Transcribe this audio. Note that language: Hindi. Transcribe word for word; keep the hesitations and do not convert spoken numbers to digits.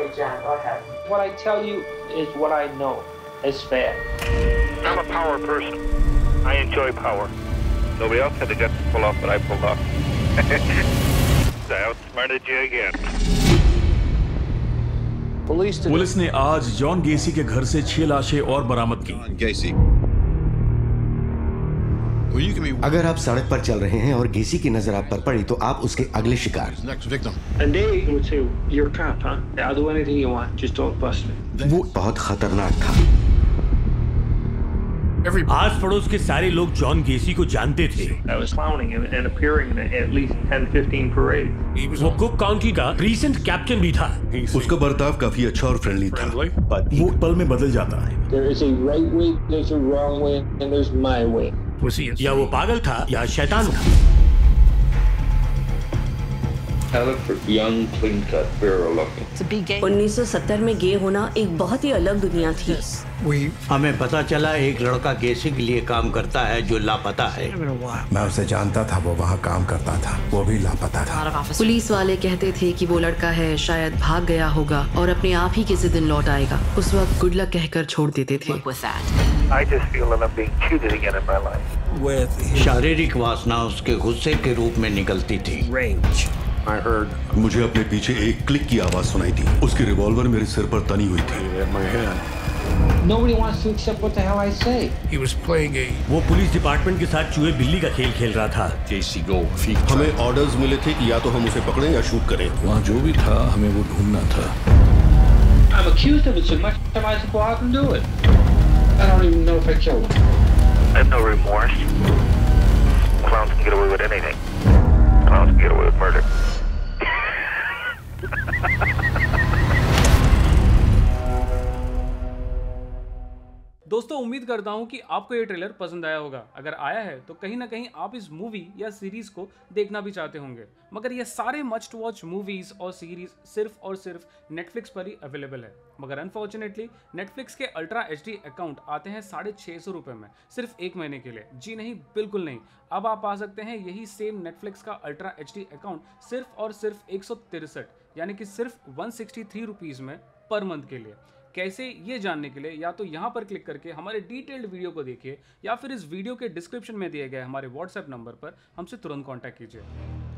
Okay, John, go ahead. What I tell you is what I know is fair. I'm a power person. I enjoy power. Nobody else had the guts to pull off what I pulled off. I outsmarted you again. Police ने आज जॉन गेसी के घर से छह लाशें और बरामद की। अगर आप सड़क पर चल रहे हैं और गेसी की नजर आप पर पड़ी तो आप उसके अगले शिकार। वो बहुत खतरनाक था। आस पड़ोस के सारे लोग जॉन गेसी को जानते थे। वो कुक काउंटी का रीसेंट कैप्टन भी था। उसका बर्ताव काफी अच्छा और फ्रेंडली था। वो पल में बदल जाता है। या वो पागल था या शैतान था। उन्नीस सौ सत्तर में गे होना एक बहुत ही अलग दुनिया थी। हमें पता चला एक लड़का गेसी के लिए काम करता है जो लापता है। मैं उसे जानता था, वो वहाँ काम करता था, वो भी लापता था। पुलिस वाले कहते थे कि वो लड़का है, शायद भाग गया होगा और अपने आप ही किसी दिन लौट आएगा। उस वक्त गुड लक कहकर छोड़ देते थे। I just feel that I'm being cheated again in my life. With शारीरिक वासना उसके गुस्से के रूप में निकलती थी। Rage. I heard. मुझे अपने पीछे एक क्लिक की आवाज सुनाई थी। उसकी रिवॉल्वर मेरे सिर पर तनी हुई थी। My hand. Nobody wants to accept what the hell I say. He was playing a. वो पुलिस डिपार्टमेंट के साथ चूहे बिल्ली का खेल खेल रहा था। Casey go. हमें ऑर्डर्स मिले थे कि या तो हम उसे पकड़ें या शूट करें। वहाँ जो भी था हमें वो ढूंढना था। I'm accused of it, so much time I should go out and do it. I don't even know if I killed him. I have no remorse. Clowns can get away with anything. Clowns can get away with murder. दोस्तों, उम्मीद करता हूँ कि आपको ये ट्रेलर पसंद आया होगा। अगर आया है तो कहीं ना कहीं आप इस मूवी या सीरीज़ को देखना भी चाहते होंगे। मगर ये सारे मस्ट वॉच मूवीज़ और सीरीज़ सिर्फ और सिर्फ नेटफ्लिक्स पर ही अवेलेबल है। मगर अनफॉर्चुनेटली नेटफ्लिक्स के अल्ट्रा एच डी अकाउंट आते हैं साढ़े छः सौ रुपये में, सिर्फ एक महीने के लिए। जी नहीं, बिल्कुल नहीं। अब आप पा सकते हैं यही सेम नेटफ्लिक्स का अल्ट्रा एच डी अकाउंट सिर्फ और सिर्फ एक सौ तिरसठ यानी कि सिर्फ वन सिक्सटी थ्री रुपीज़ में पर मंथ के लिए। कैसे, ये जानने के लिए या तो यहाँ पर क्लिक करके हमारे डिटेल्ड वीडियो को देखिए या फिर इस वीडियो के डिस्क्रिप्शन में दिए गए हमारे व्हाट्सएप नंबर पर हमसे तुरंत कॉन्टैक्ट कीजिए।